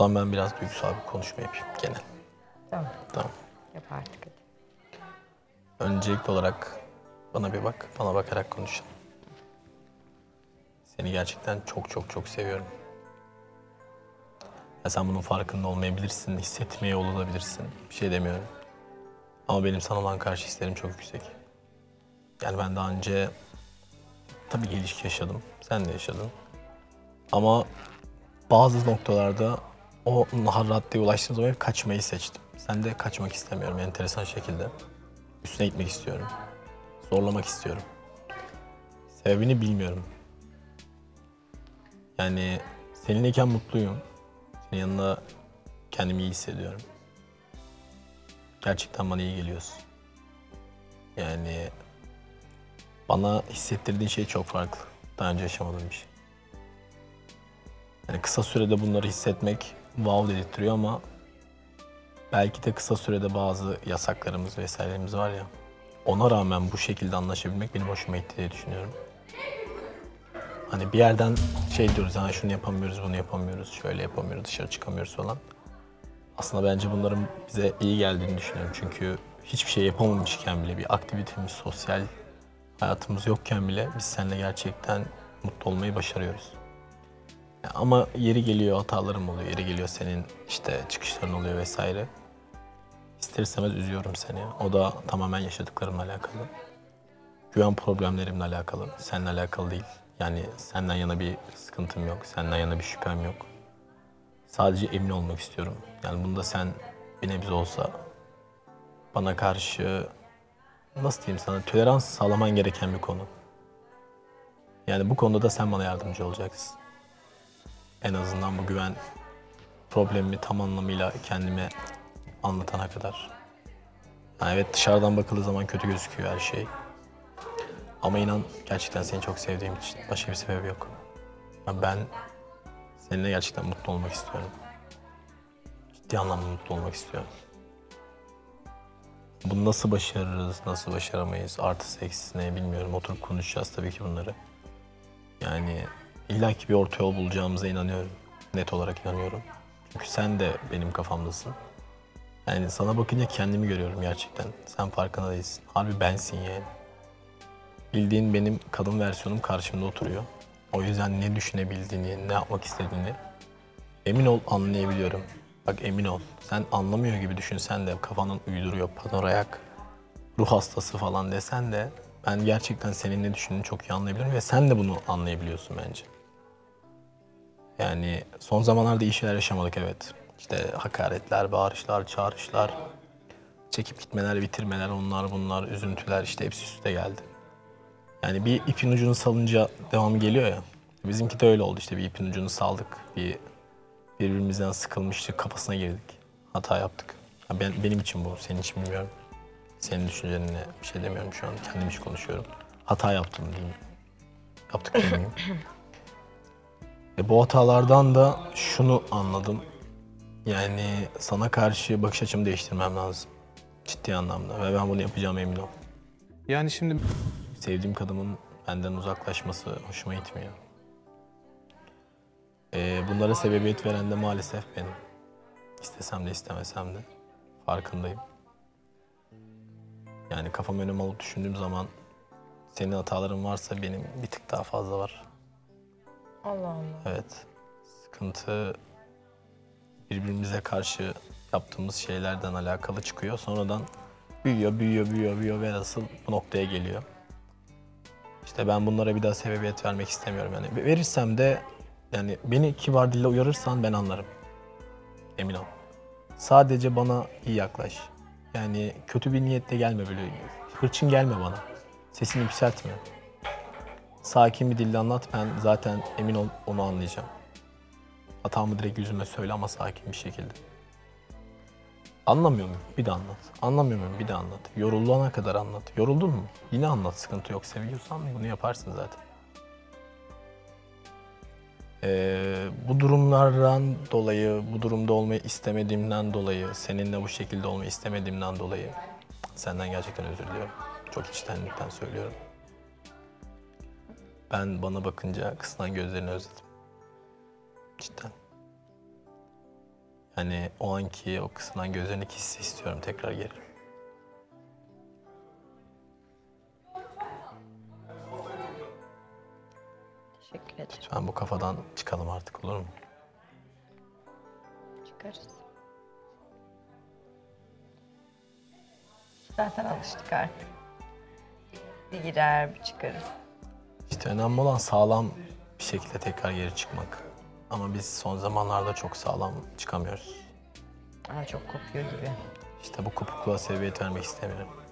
O zaman ben biraz duygusal bir konuşma yapayım genel. Tamam. Tamam. Yap artık. Öncelikli olarak bana bir bak, bana bakarak konuşalım. Seni gerçekten çok seviyorum. Ya sen bunun farkında olmayabilirsin, hissetmeye olabilirsin. Bir şey demiyorum. Ama benim sana olan karşı hislerim çok yüksek. Yani ben daha önce tabii ki ilişki yaşadım, sen de yaşadın. Ama bazı noktalarda o nahar raddeye ulaştığım zaman kaçmayı seçtim. Sen de kaçmak istemiyorum enteresan şekilde. Üstüne gitmek istiyorum. Zorlamak istiyorum. Sebebini bilmiyorum. Yani seninleyken mutluyum. Senin yanında kendimi iyi hissediyorum. Gerçekten bana iyi geliyorsun. Yani bana hissettirdiğin şey çok farklı. Daha önce yaşamadığım bir şey. Yani kısa sürede bunları hissetmek wow dedirtiyor ama belki de kısa sürede bazı yasaklarımız vesairelerimiz var ya, ona rağmen bu şekilde anlaşabilmek benim hoşuma gitti diye düşünüyorum. Hani bir yerden şey diyoruz, hani şunu yapamıyoruz, bunu yapamıyoruz, şöyle yapamıyoruz, dışarı çıkamıyoruz falan. Aslında bence bunların bize iyi geldiğini düşünüyorum çünkü hiçbir şey yapamamışken bile, bir aktivitemiz, sosyal hayatımız yokken bile biz seninle gerçekten mutlu olmayı başarıyoruz. Ama yeri geliyor hatalarım oluyor, yeri geliyor senin işte çıkışların oluyor vesaire. İster istemez üzüyorum seni. O da tamamen yaşadıklarımla alakalı. Güven problemlerimle alakalı, seninle alakalı değil. Yani senden yana bir sıkıntım yok, senden yana bir şüphem yok. Sadece emin olmak istiyorum. Yani bunda sen bir nebze olsa bana karşı nasıl diyeyim sana, tolerans sağlaman gereken bir konu. Yani bu konuda da sen bana yardımcı olacaksın. En azından bu güven problemimi tam anlamıyla kendime anlatana kadar. Yani evet, dışarıdan bakıldığı zaman kötü gözüküyor her şey. Ama inan gerçekten seni çok sevdiğim için başka bir sebebi yok. Yani ben seninle gerçekten mutlu olmak istiyorum. Ciddi anlamda mutlu olmak istiyorum. Bunu nasıl başarırız, nasıl başaramayız, artısı eksisi ne bilmiyorum. Oturup konuşacağız tabii ki bunları. Yani İlla ki bir orta yol bulacağımıza inanıyorum. Net olarak inanıyorum. Çünkü sen de benim kafamdasın. Yani sana bakınca kendimi görüyorum gerçekten. Sen farkında değilsin. Harbi bensin yani. Bildiğin benim kadın versiyonum karşımda oturuyor. O yüzden ne düşünebildiğini, ne yapmak istediğini emin ol anlayabiliyorum. Bak emin ol. Sen anlamıyor gibi düşünsen de, kafanın uyduruyor, paranoyak, ruh hastası falan desen de ben gerçekten senin ne düşündüğünü çok iyi anlayabiliyorum ve sen de bunu anlayabiliyorsun bence. Yani son zamanlarda iyi şeyler yaşamadık evet. İşte hakaretler, bağırışlar, çağrışlar, çekip gitmeler, bitirmeler, onlar bunlar, üzüntüler, işte hepsi üstüne geldi. Yani bir ipin ucunu salınca devamı geliyor ya. Bizimki de öyle oldu işte, bir ipin ucunu saldık, birbirimizden sıkılmıştık, kafasına girdik, hata yaptık. Ya benim için bu, senin için bilmiyorum. Senin düşüncelerine bir şey demiyorum şu an, kendim hiç konuşuyorum. Hata yaptım diyeyim. Yaptık diyeyim. Bu hatalardan da şunu anladım. Yani sana karşı bakış açımı değiştirmem lazım. Ciddi anlamda ve ben bunu yapacağım, emin ol. Yani şimdi sevdiğim kadının benden uzaklaşması hoşuma gitmiyor. Bunlara sebebiyet veren de maalesef benim. İstesem de istemesem de farkındayım. Yani kafamı önüme alıp düşündüğüm zaman senin hataların varsa benim bir tık daha fazla var. Allah Allah. Evet. Sıkıntı birbirimize karşı yaptığımız şeylerden alakalı çıkıyor. Sonradan büyüyor ve nasıl bu noktaya geliyor. İşte ben bunlara bir daha sebebiyet vermek istemiyorum. Yani verirsem de yani beni kibar dille uyarırsan ben anlarım. Emin ol. Sadece bana iyi yaklaş. Yani kötü bir niyetle gelme böyle, hırçın gelme bana, sesini yükseltme. Sakin bir dille anlat, ben zaten emin ol onu anlayacağım. Hatamı direkt yüzüme söyle ama sakin bir şekilde. Anlamıyor muyum? Bir de anlat. Anlamıyor muyum? Bir de anlat. Yorulana kadar anlat. Yoruldun mu? Yine anlat, sıkıntı yok. Seviyorsan bunu yaparsın zaten. Bu durumlardan dolayı, bu durumda olmayı istemediğimden dolayı, seninle bu şekilde olmayı istemediğimden dolayı senden gerçekten özür diliyorum. Çok içtenlikten söylüyorum. Ben bana bakınca kısılan gözlerini özledim. Cidden. Hani o anki o kısılan gözlerindeki hissi istiyorum, tekrar gelirim. Teşekkür ederim. Lütfen bu kafadan çıkalım artık, olur mu? Çıkarız. Zaten alıştık artık. Bir girer, bir çıkarız. İşte önemli olan sağlam bir şekilde tekrar geri çıkmak. Ama biz son zamanlarda çok sağlam çıkamıyoruz. Çok kopuyor gibi. İşte bu kopukluğa sebebiyet vermek istemiyorum.